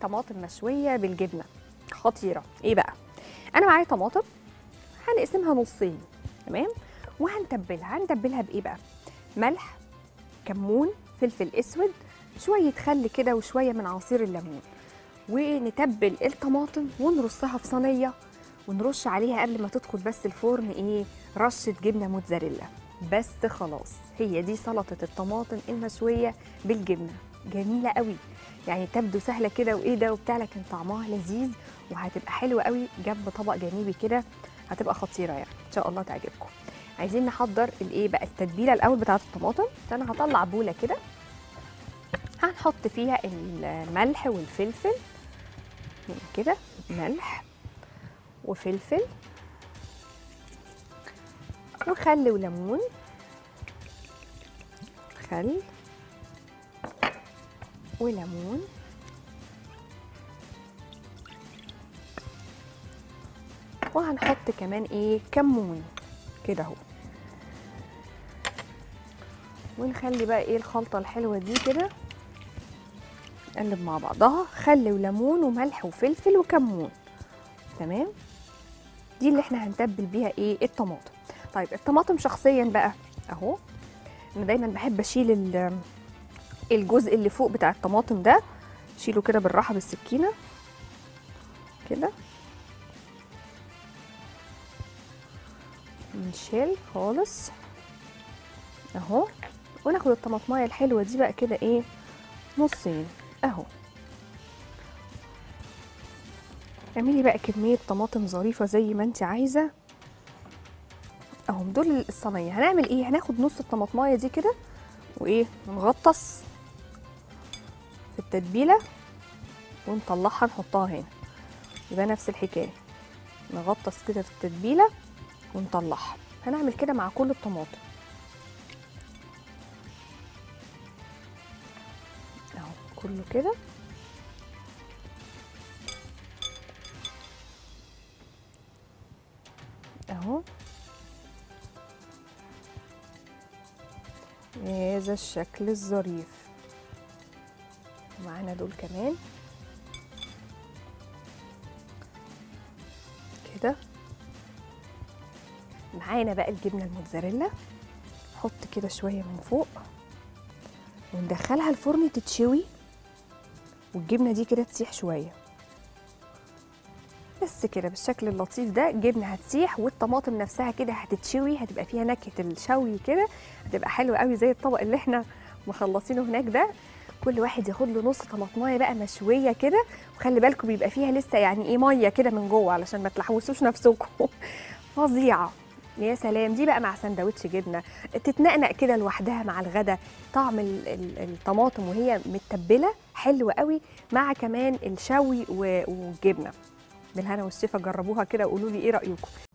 طماطم مشويه بالجبنه خطيره. ايه بقى؟ انا معايا طماطم هنقسمها نصين، تمام، وهنتبلها. هنتبلها بايه بقى؟ ملح، كمون، فلفل اسود، شويه خل كده وشويه من عصير الليمون، ونتبل الطماطم ونرصها في صينيه، ونرش عليها قبل ما تدخل بس الفرن ايه؟ رشه جبنه موتزاريلا بس. خلاص، هي دي سلطه الطماطم المشويه بالجبنه. جميله قوي، يعني تبدو سهله كده وايه ده وبتاع، لكن طعمها لذيذ وهتبقى حلوه قوي جنب طبق جانبي كده، هتبقى خطيره يعني، ان شاء الله تعجبكم. عايزين نحضر الايه بقى؟ التتبيله الاول بتاعه الطماطم. فانا هطلع بوله كده هنحط فيها الملح والفلفل كده، ملح وفلفل وخل وليمون، خل وليمون وهنحط كمان ايه؟ كمون كده اهو، ونخلي بقى ايه الخلطه الحلوه دي كده نقلب مع بعضها. خل وليمون وملح وفلفل وكمون، تمام، دي اللي احنا هنتبل بيها ايه؟ الطماطم. طيب الطماطم شخصيا بقى اهو، انا دايما بحب اشيل الجزء اللي فوق بتاع الطماطم ده، شيله كده بالراحه بالسكينه كده، نشيل خالص اهو، وناخد الطماطمايه الحلوه دي بقى كده ايه؟ نصين اهو. اعملي بقى كميه طماطم ظريفه زي ما انت عايزه اهو. دول الصينيه هنعمل ايه؟ هناخد نص الطماطمايه دي كده وايه؟ نغطس في التتبيله ونطلعها نحطها هنا، يبقى نفس الحكايه، نغطس كده في التتبيله ونطلعها. هنعمل كده مع كل الطماطم اهو، كله كده اهو بهذا الشكل الظريف. معانا دول كمان كده. معانا بقى الجبنه الموتزاريلا، نحط كده شويه من فوق وندخلها الفرن تتشوي، والجبنه دي كده تسيح شويه بس كده بالشكل اللطيف ده. الجبنه هتسيح والطماطم نفسها كده هتتشوي، هتبقى فيها نكهه الشوي كده، هتبقى حلوه قوي زي الطبق اللي احنا مخلصينه هناك ده. كل واحد ياخد له نص طماطمايه بقى مشويه كده، وخلي بالكم بيبقى فيها لسه يعني ايه؟ ميه كده من جوه علشان ما تلحوسوش نفسكم. فظيعه، يا سلام، دي بقى مع سندوتش جبنه تتنقنق كده لوحدها مع الغدا. طعم الطماطم وهي متبله حلو قوي مع كمان الشوي والجبنه. بالهنا والشفا، جربوها كده وقولوا لي ايه رايكم.